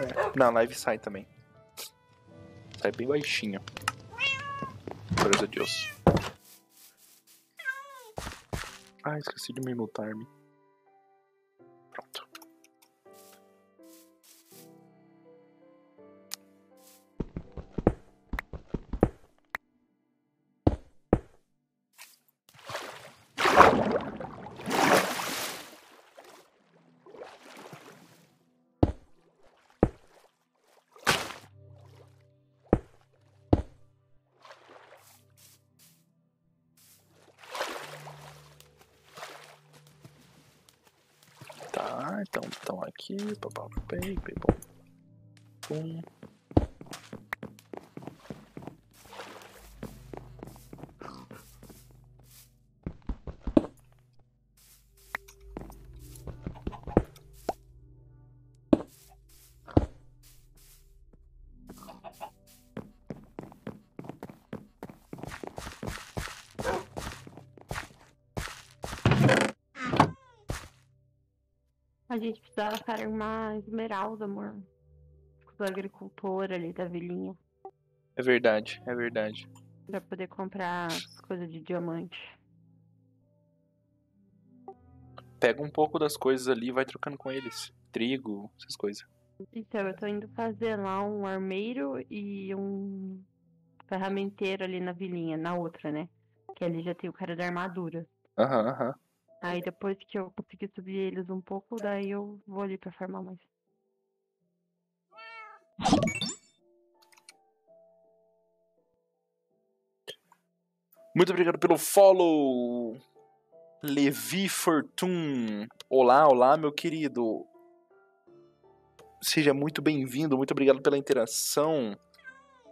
É. Na live sai também. Sai bem baixinho. Glória a Deus. Ah, esqueci de me mutar-me. Pronto. Ah, então aqui, papapá, pum. A gente precisava farmar esmeralda, amor. Do agricultor ali da vilinha. É verdade, é verdade. Pra poder comprar as coisas de diamante. Pega um pouco das coisas ali e vai trocando com eles. Trigo, essas coisas. Então, eu tô indo fazer lá um armeiro e um ferramenteiro ali na vilinha, na outra, né? Que ali já tem o cara da armadura. Aham, aham. Aí depois que eu conseguir subir eles um pouco, daí eu vou ali pra farmar mais. Muito obrigado pelo follow, Levi Fortune. Olá, olá, meu querido. Seja muito bem-vindo, muito obrigado pela interação.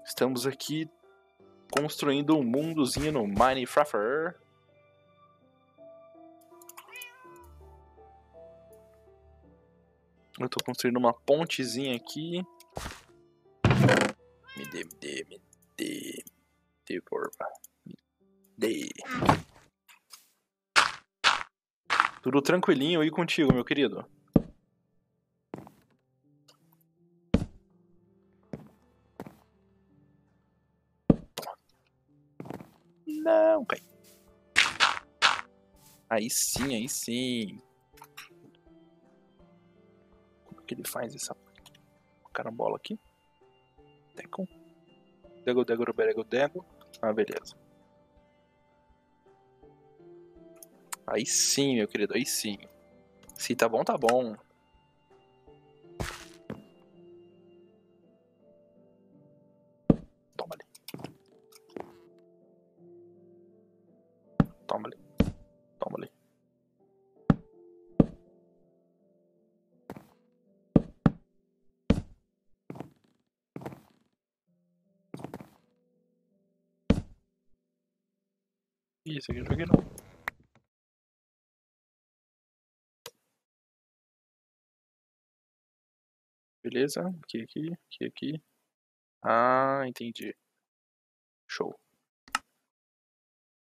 Estamos aqui construindo um mundozinho no Minecraft. Eu tô construindo uma pontezinha aqui. Me dê, porra. Me dê. Tudo tranquilinho aí contigo, meu querido. Não, cai. Aí sim, aí sim. Que ele faz essa carambola aqui. Dego. Ah, beleza. Aí sim, meu querido, aí sim. Se tá bom, tá bom. Toma ali. Toma ali. Toma ali. Isso aqui eu joguei não. Beleza, aqui. Ah, entendi. Show.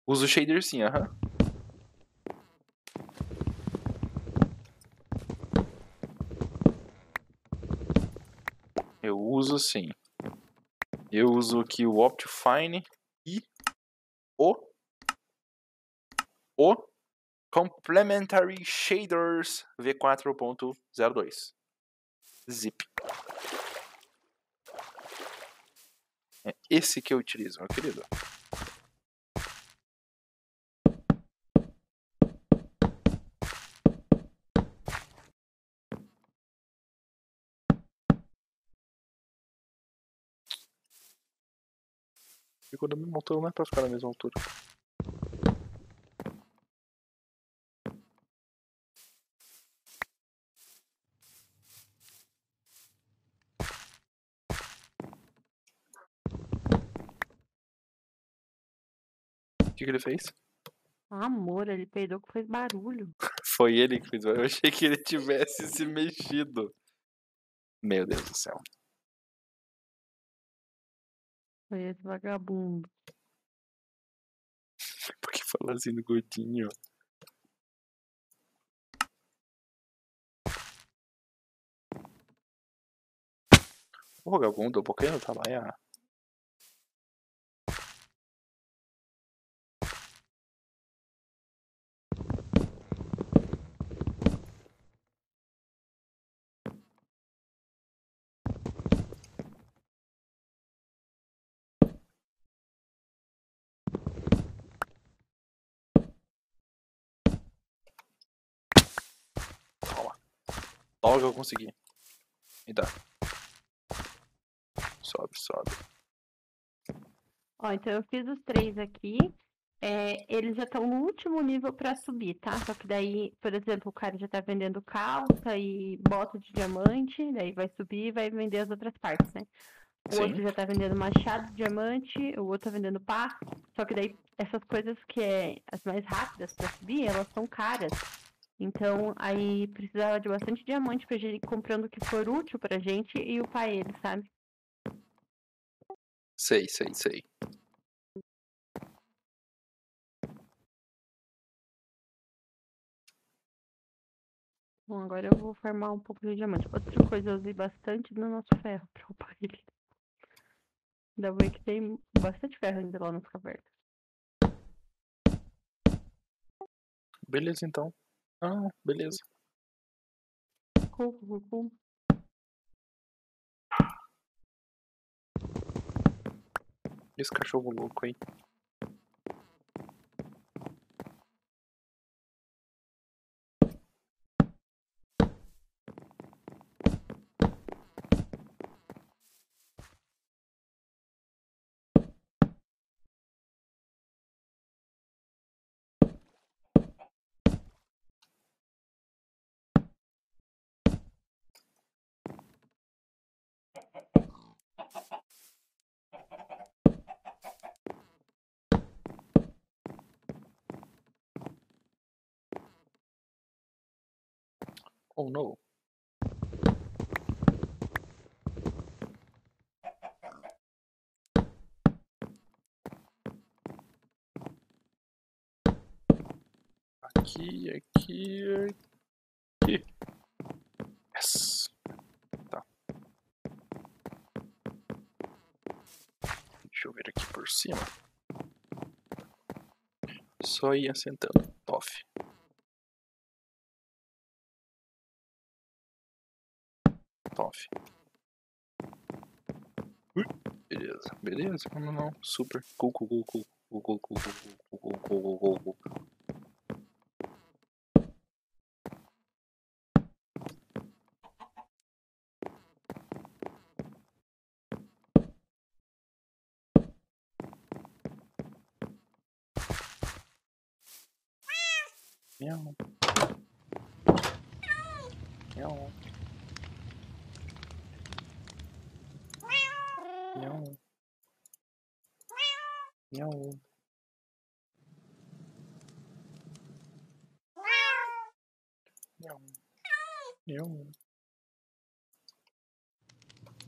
Usa o shader sim, aham. Eu uso sim. Eu uso aqui o Optifine e o Complementary Shaders V4.02. Zip. É esse que eu utilizo, meu querido. Ficou da mesma altura, não é pra ficar na mesma altura. O que ele fez? Amor, ele peidou que fez barulho. Foi ele que fez barulho. Eu achei que ele tivesse se mexido. Meu Deus do céu. Foi esse vagabundo. Por que falou assim no gordinho? 뭐가 복귀해도 다 마야. Calma. Logo eu consegui. E dá. Sobe, sobe. Ó, então eu fiz os três aqui. É, eles já estão no último nível pra subir, tá? Só que daí, por exemplo, o cara já tá vendendo calça e bota de diamante. Daí vai subir e vai vender as outras partes, né? O Sim. outro já tá vendendo machado de diamante. O outro tá vendendo pá. Só que daí, essas coisas que é as mais rápidas pra subir, elas são caras. Então, aí precisava de bastante diamante pra gente ir comprando o que for útil pra gente e upar ele, sabe? Sei, sei, sei. Bom, agora eu vou farmar um pouco de diamante. Outra coisa, eu usei bastante do nosso ferro pra upar ele. Ainda bem que tem bastante ferro ainda lá nas cavernas. Beleza, então. Ah, beleza. Cool. Esse cachorro louco aí. Oh no. Aqui. Yes. Tá. Deixa eu ver aqui por cima. Só ia sentando. Off. Beleza, beleza, não, super cool. Miau.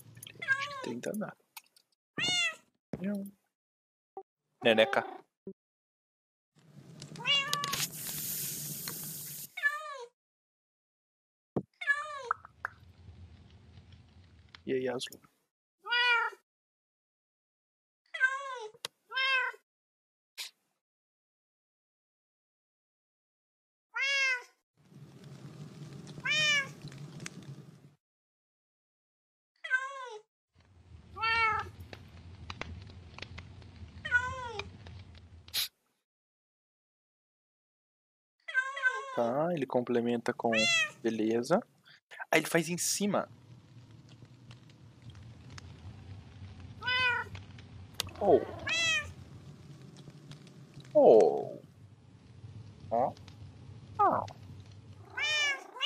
Acho que tem danado. Miau. Neneca. E aí, Aslan? Tá, ele complementa com... Beleza. Aí ele faz em cima. Oh.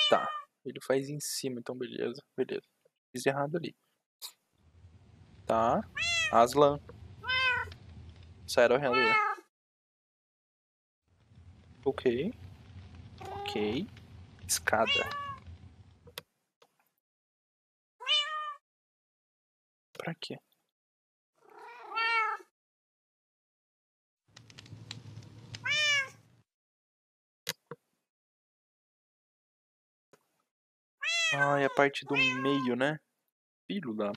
Tá, ele faz em cima, então beleza, beleza. Fiz errado ali. Tá, Aslan. Sai do handler. Ok. Ok, escada. Pra quê? Ah, é a parte do meio, né? Filho da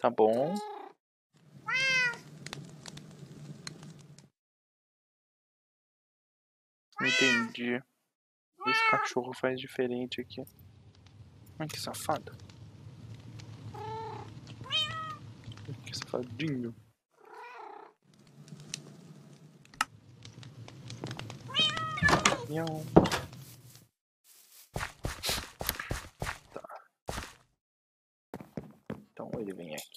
Tá bom. Entendi. Esse cachorro faz diferente aqui. Ai, que safado. Que safadinho. Tá. Então ele vem aqui.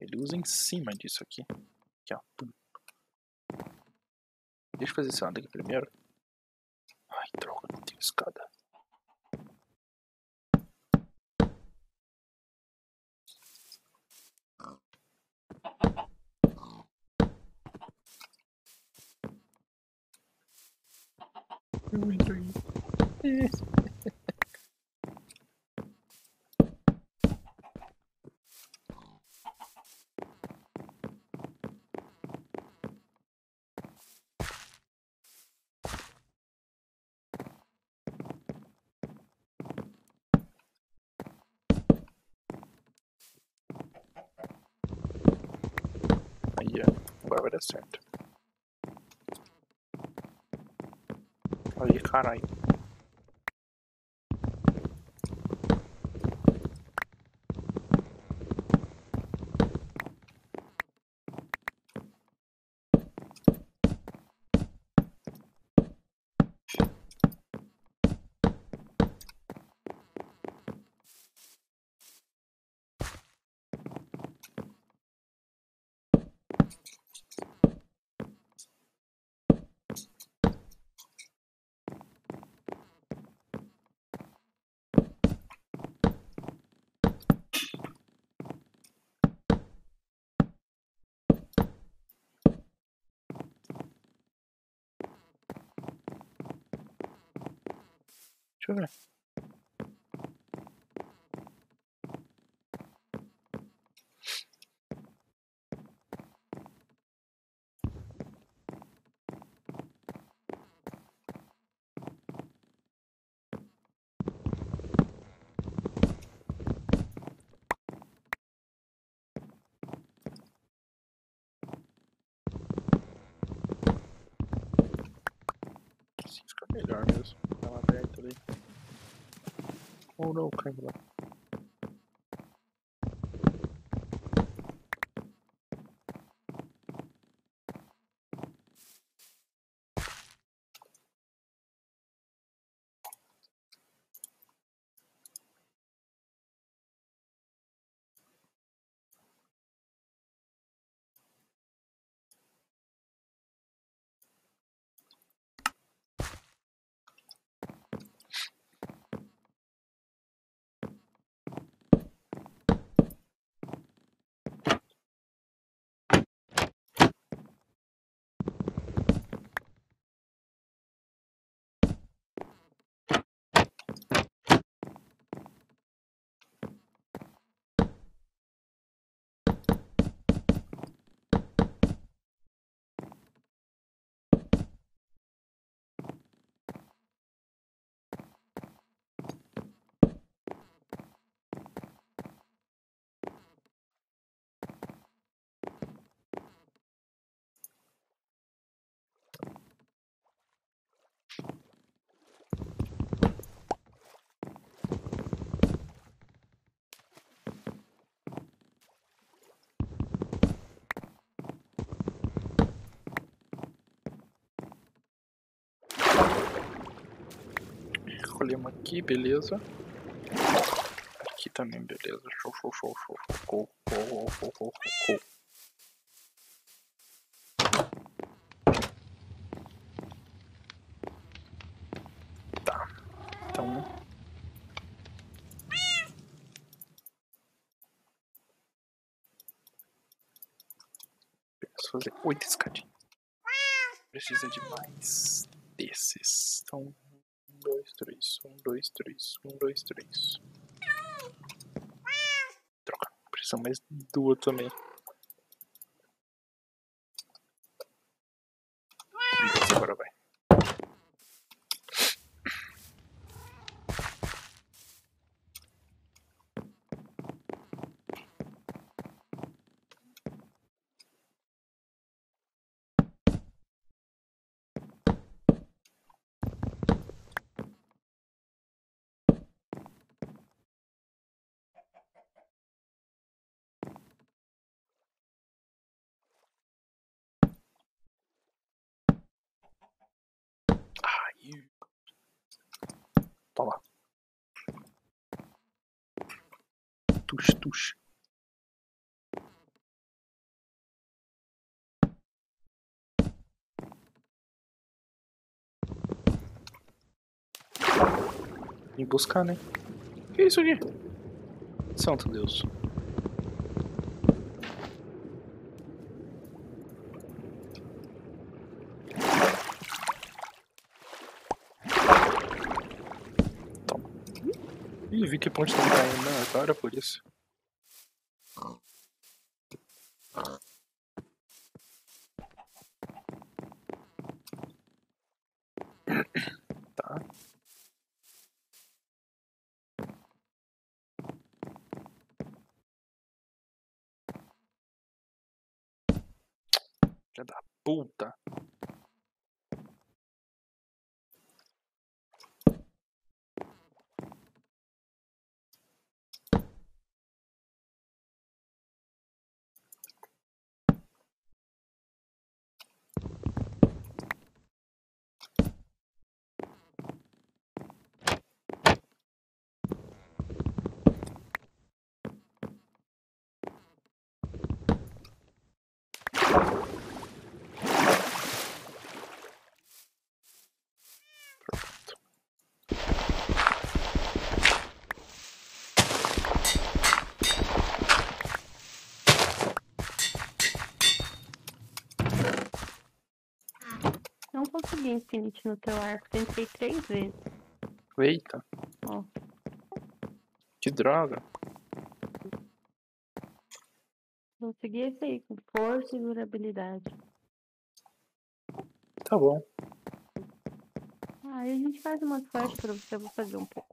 Ele usa em cima disso aqui. Aqui, ó. Pum. Deixa eu fazer esse lado aqui primeiro. Ai, droga, não tem escada. Aí, agora vai dar certo. Aí, caralho. Deixa eu ver. Assim fica melhor mesmo. Tá lá perto ali. Oh não, caiu lá. Colhemos aqui, beleza. Aqui também, beleza. Show, show, show, show. Go. Tá. Então. Preciso fazer 8 escadinhas. Precisa de mais desses. Então. 1, 2, 3. Droga, precisa mais duas também. Agora vai. para lá. Tux, tux. Vim buscar, né? O que é isso aqui? Santo Deus. Toma. Ih, vi que ponte tá caindo agora por isso. Da puta. Não consegui infinite no teu arco, tentei 3 vezes. Eita. Oh. Que droga. Consegui esse aí, com força e durabilidade. Tá bom. Aí a gente faz umas flechas pra você, eu vou fazer um pouco.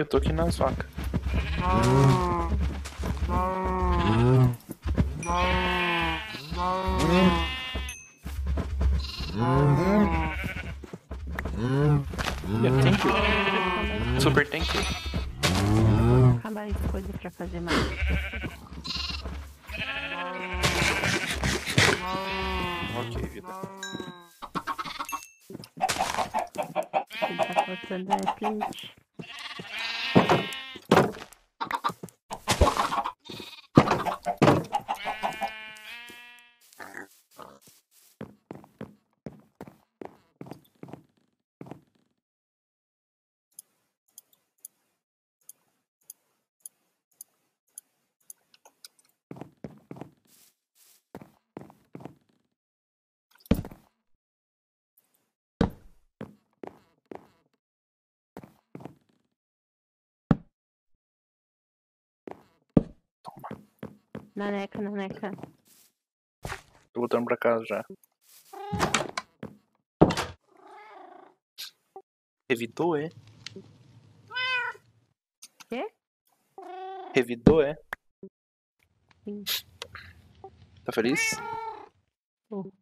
Eu tô aqui nas vacas. Super tank. Há mais coisa pra fazer mais. Ok, vida. Tá cortando a plint. Naneca, naneca. Tô voltando pra casa já. Revidou, é? Quê? Revidou, é? Sim. Tá feliz? Tô.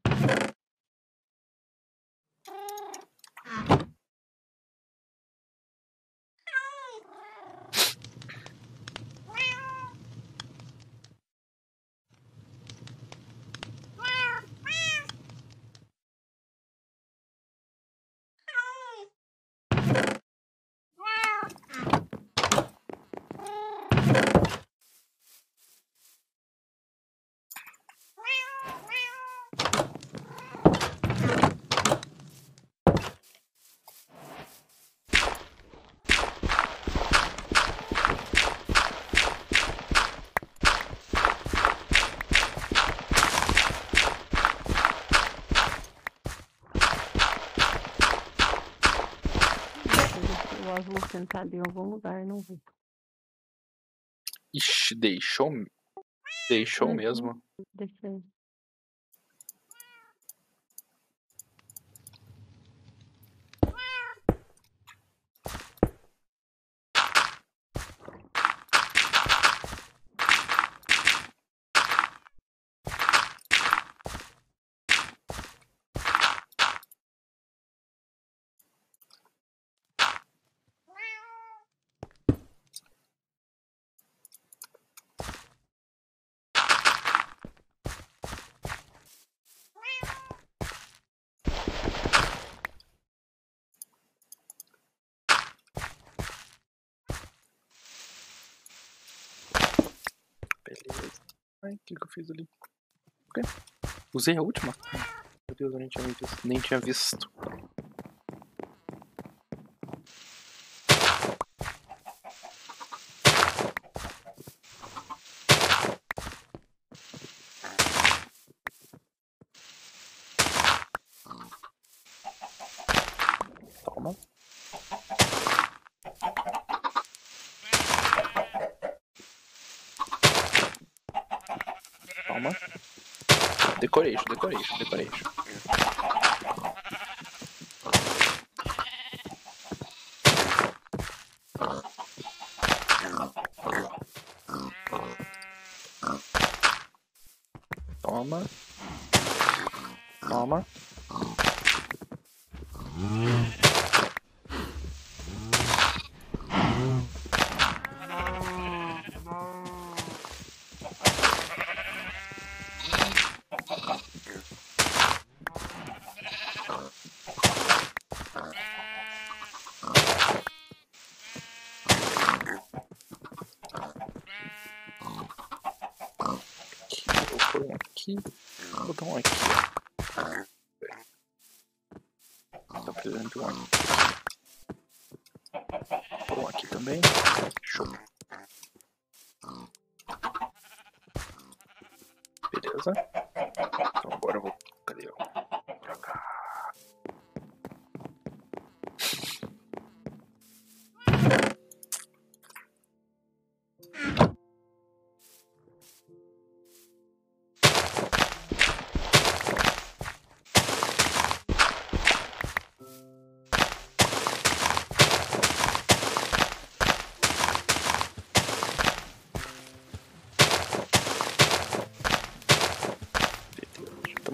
O Aslan sentado em algum lugar, não vi. Ixi, deixou. Deixou mesmo. Deixou. Ai, o que eu fiz ali? Okay. Usei a última? Meu Deus, eu nem tinha visto. Nem tinha visto. Decoration. Toma. Vou botar um aqui. Tá precisando de um aqui. Vou aqui também. Show. Beleza. Então agora eu vou. Cadê? Pra cá.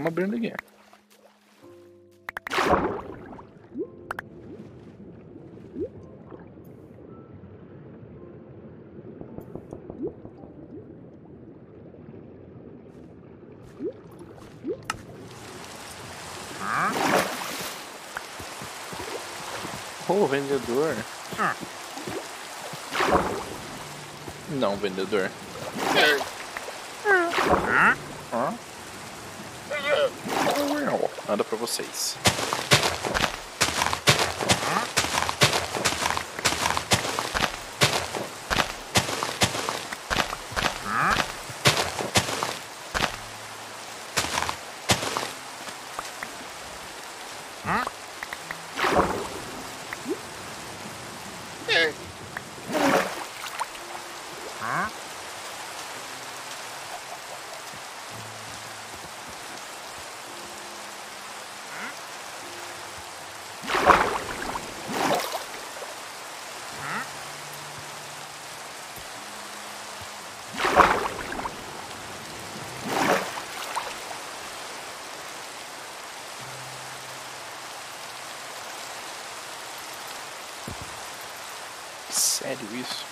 Abrindo aqui. Oh, vendedor. Não, vendedor. Nada pra vocês. Sério isso?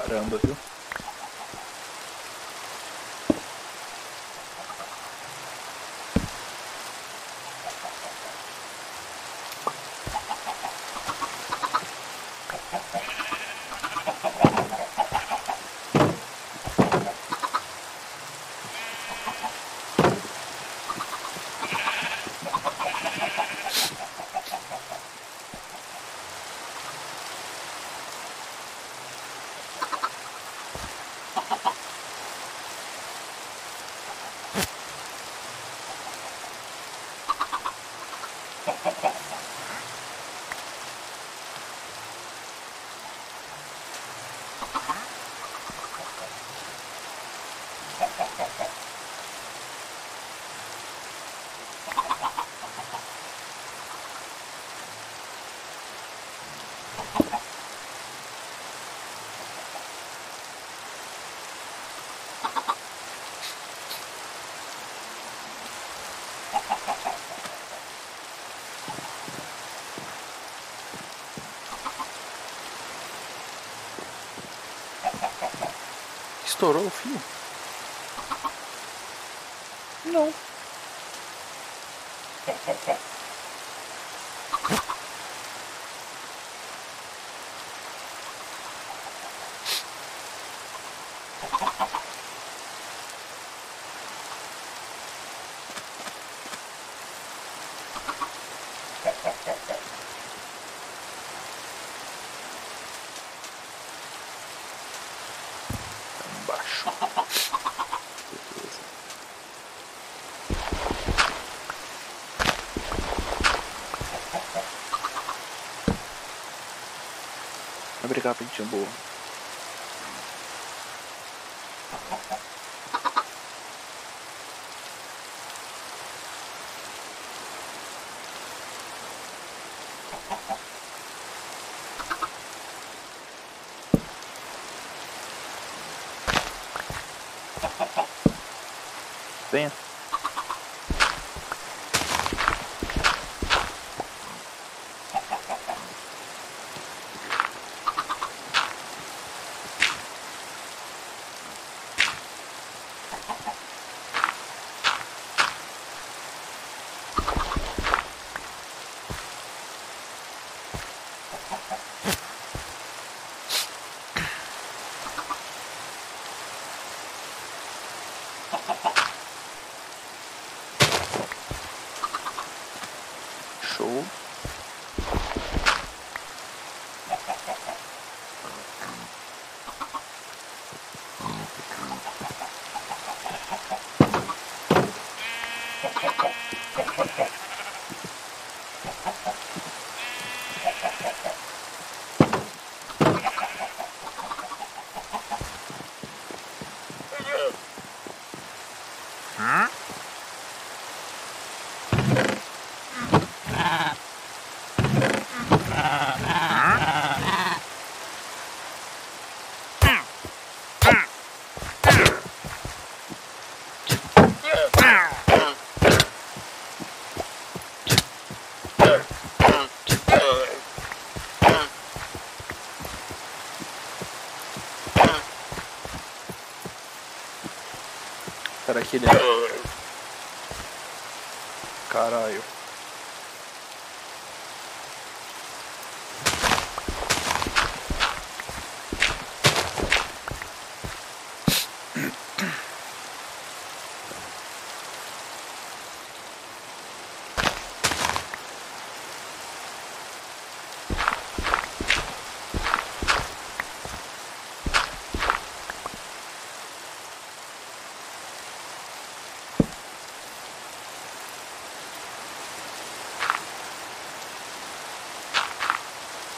caramba, viu? Estourou o fio? Não. Obrigado, gente boa. Venha. Show. Aqui dentro. Caralho.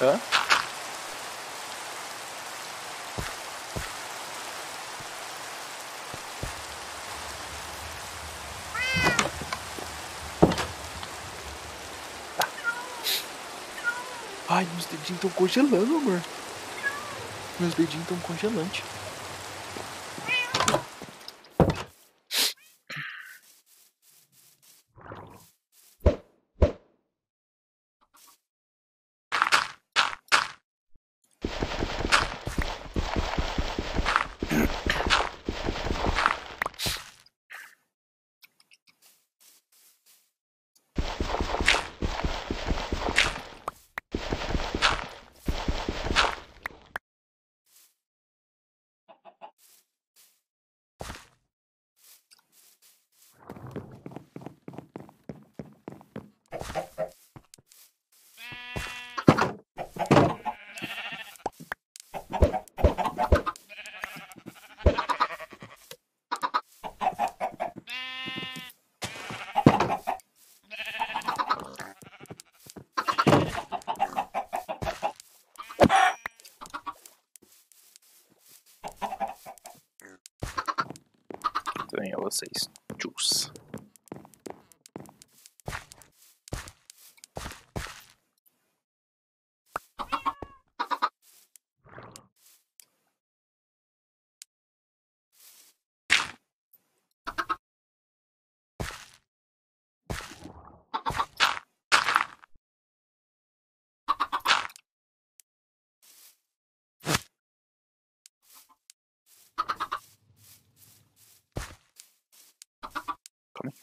Hã? Ai, meus dedinhos estão congelando, amor. Meus dedinhos estão congelantes. vocês. Tchus.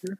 Here.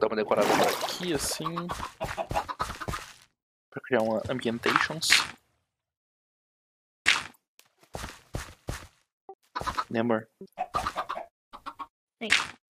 Dá uma decorada aqui, assim, para criar uma ambientations. Né, amor? Sim.